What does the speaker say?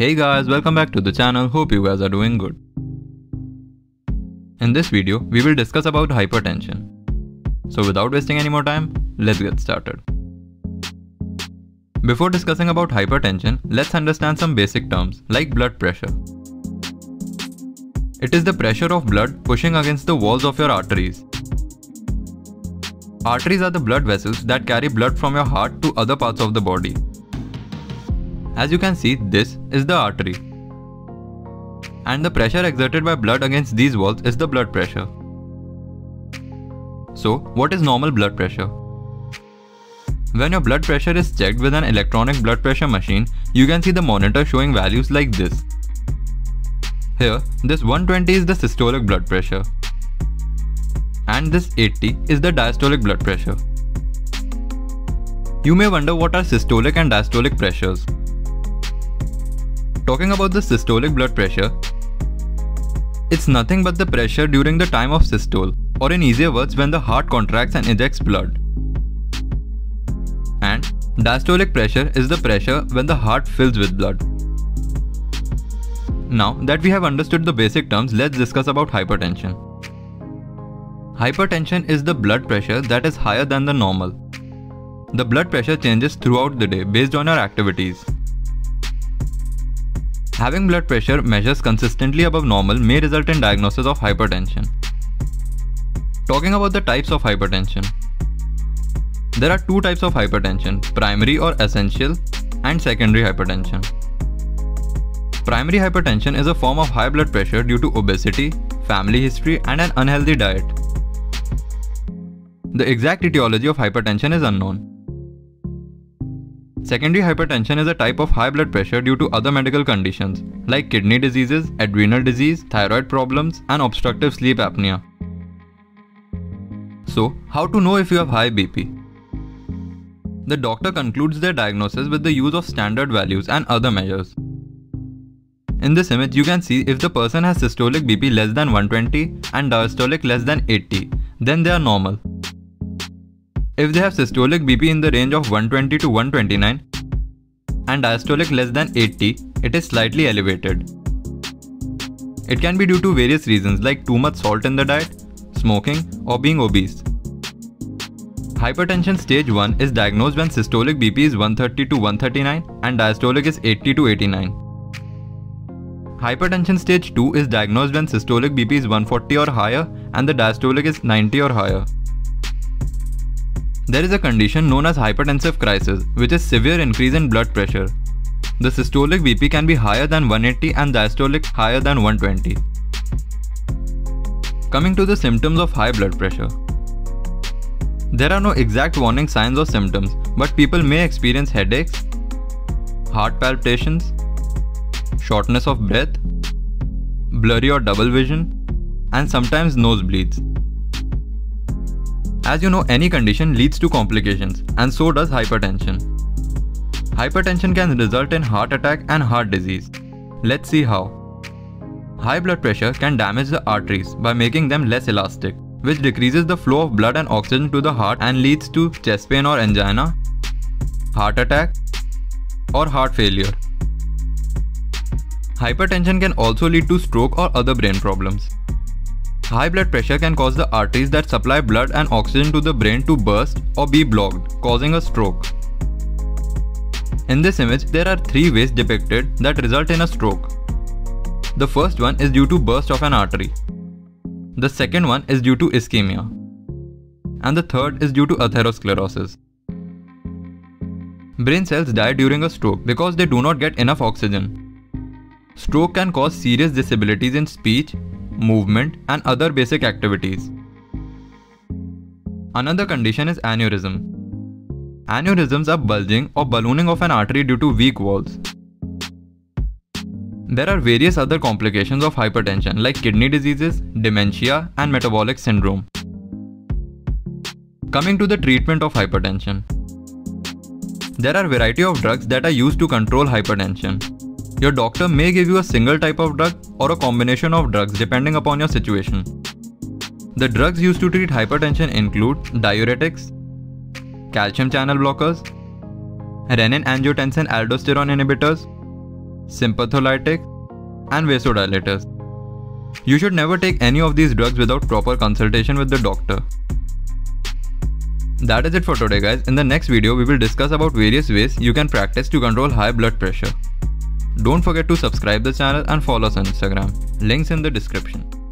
Hey guys, welcome back to the channel. Hope you guys are doing good. In this video, we will discuss about hypertension. So without wasting any more time, let's get started. Before discussing about hypertension, let's understand some basic terms like blood pressure. It is the pressure of blood pushing against the walls of your arteries. Arteries are the blood vessels that carry blood from your heart to other parts of the body. As you can see, this is the artery. And the pressure exerted by blood against these walls is the blood pressure. So, what is normal blood pressure? When your blood pressure is checked with an electronic blood pressure machine, you can see the monitor showing values like this. Here, this 120 is the systolic blood pressure. And this 80 is the diastolic blood pressure. You may wonder what are systolic and diastolic pressures. Talking about the systolic blood pressure, it's nothing but the pressure during the time of systole, or in easier words, when the heart contracts and ejects blood. And diastolic pressure is the pressure when the heart fills with blood. Now that we have understood the basic terms, let's discuss about hypertension. Hypertension is the blood pressure that is higher than the normal. The blood pressure changes throughout the day based on your activities. Having blood pressure measures consistently above normal may result in diagnosis of hypertension. Talking about the types of hypertension. There are two types of hypertension, primary or essential and secondary hypertension. Primary hypertension is a form of high blood pressure due to obesity, family history and an unhealthy diet. The exact etiology of hypertension is unknown. Secondary hypertension is a type of high blood pressure due to other medical conditions like kidney diseases, adrenal disease, thyroid problems and obstructive sleep apnea. So, how to know if you have high BP? The doctor concludes their diagnosis with the use of standard values and other measures. In this image, you can see if the person has systolic BP less than 120 and diastolic less than 80, then they are normal. If they have systolic BP in the range of 120 to 129 and diastolic less than 80, it is slightly elevated. It can be due to various reasons like too much salt in the diet, smoking or being obese. Hypertension stage 1 is diagnosed when systolic BP is 130 to 139 and diastolic is 80 to 89. Hypertension stage 2 is diagnosed when systolic BP is 140 or higher and the diastolic is 90 or higher. There is a condition known as hypertensive crisis, which is severe increase in blood pressure. The systolic BP can be higher than 180 and diastolic higher than 120. Coming to the symptoms of high blood pressure. There are no exact warning signs or symptoms, but people may experience headaches, heart palpitations, shortness of breath, blurry or double vision, and sometimes nosebleeds. As you know, any condition leads to complications, and so does hypertension. Hypertension can result in heart attack and heart disease. Let's see how. High blood pressure can damage the arteries by making them less elastic, which decreases the flow of blood and oxygen to the heart and leads to chest pain or angina, heart attack, or heart failure. Hypertension can also lead to stroke or other brain problems. High blood pressure can cause the arteries that supply blood and oxygen to the brain to burst or be blocked, causing a stroke. In this image, there are three ways depicted that result in a stroke. The first one is due to burst of an artery. The second one is due to ischemia. And the third is due to atherosclerosis. Brain cells die during a stroke because they do not get enough oxygen. Stroke can cause serious disabilities in speech, movement and other basic activities. Another condition is aneurysm. Aneurysms are bulging or ballooning of an artery due to weak walls. There are various other complications of hypertension like kidney diseases, dementia and metabolic syndrome. Coming to the treatment of hypertension. There are a variety of drugs that are used to control hypertension. Your doctor may give you a single type of drug or a combination of drugs depending upon your situation. The drugs used to treat hypertension include diuretics, calcium channel blockers, renin-angiotensin aldosterone inhibitors, sympatholytic, and vasodilators. You should never take any of these drugs without proper consultation with the doctor. That is it for today, guys. In the next video, we will discuss about various ways you can practice to control high blood pressure. Don't forget to subscribe the channel and follow us on Instagram. Links in the description.